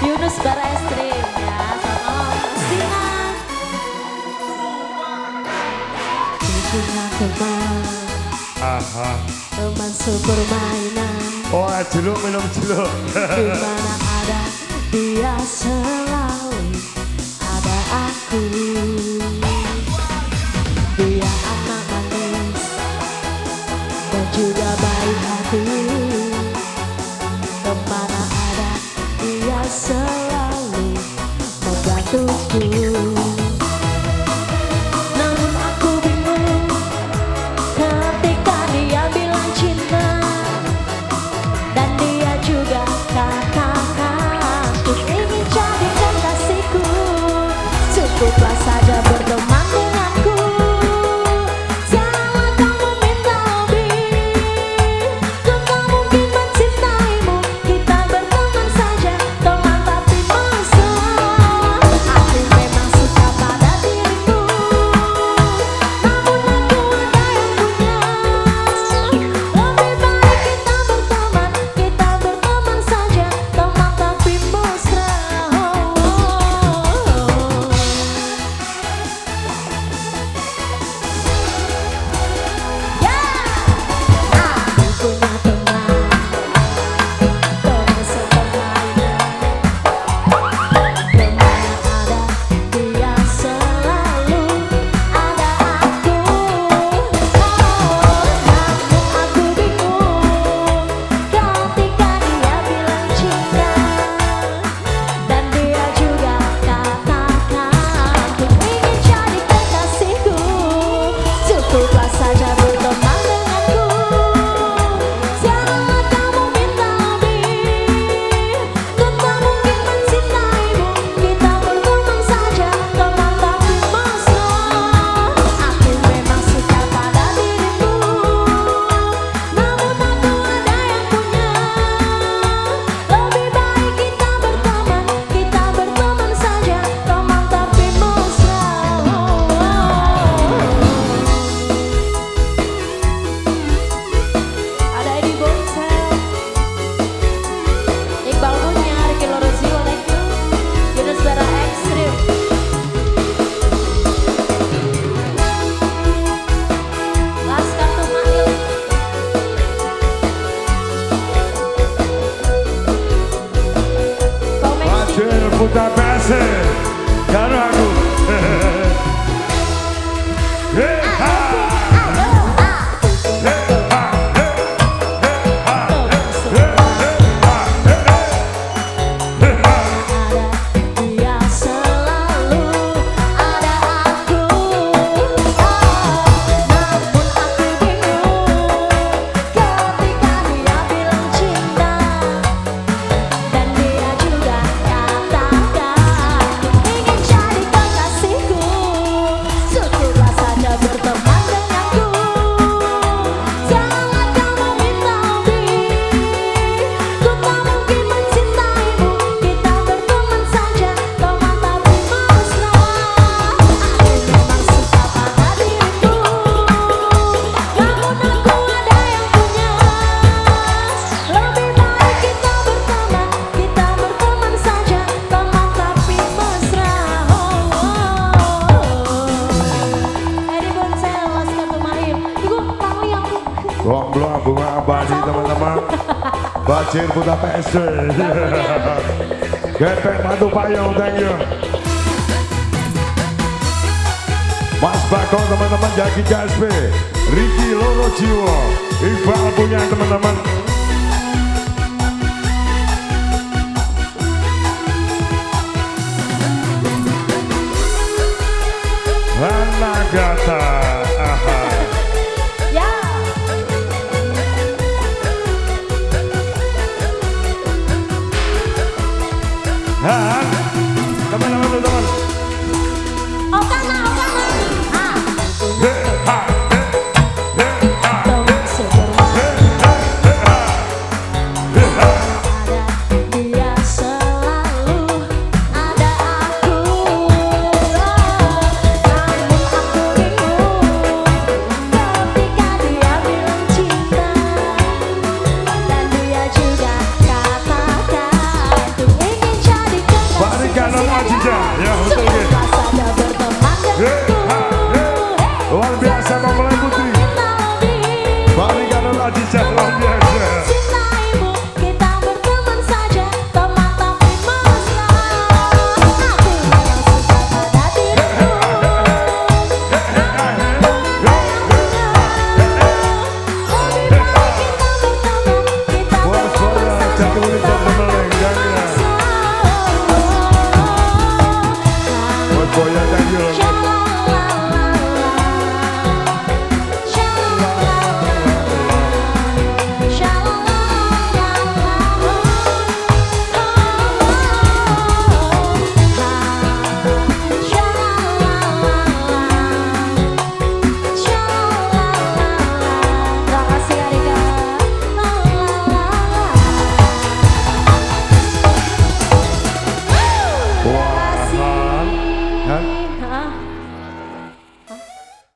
Yunus Bara Estrim ya, selamat malam Mas. Aha. Romansu permainan. Oh, celuk minum celuk. Dimana ada dia selalu ada aku. Dia anak manis dan juga baik hati. Selalu membantuku, namun aku bingung ketika dia bilang cinta dan dia juga katakan untuk ingin jadi kekasihku. Cukuplah saja berteman denganku, jangan kamu minta lebih. Kamu mungkin mencintaimu, kita berteman saja. Putar pesen, karo aku. Goblok bunga abadi teman-teman. Bacir Buta PS. Gepeng Batu Payung, thank you. Mas Bakong teman-teman, Jaki KSP, Riki Loro Jiwo, Iqbal punya teman-teman. Hanagata. Teman-teman. Okana. Wow.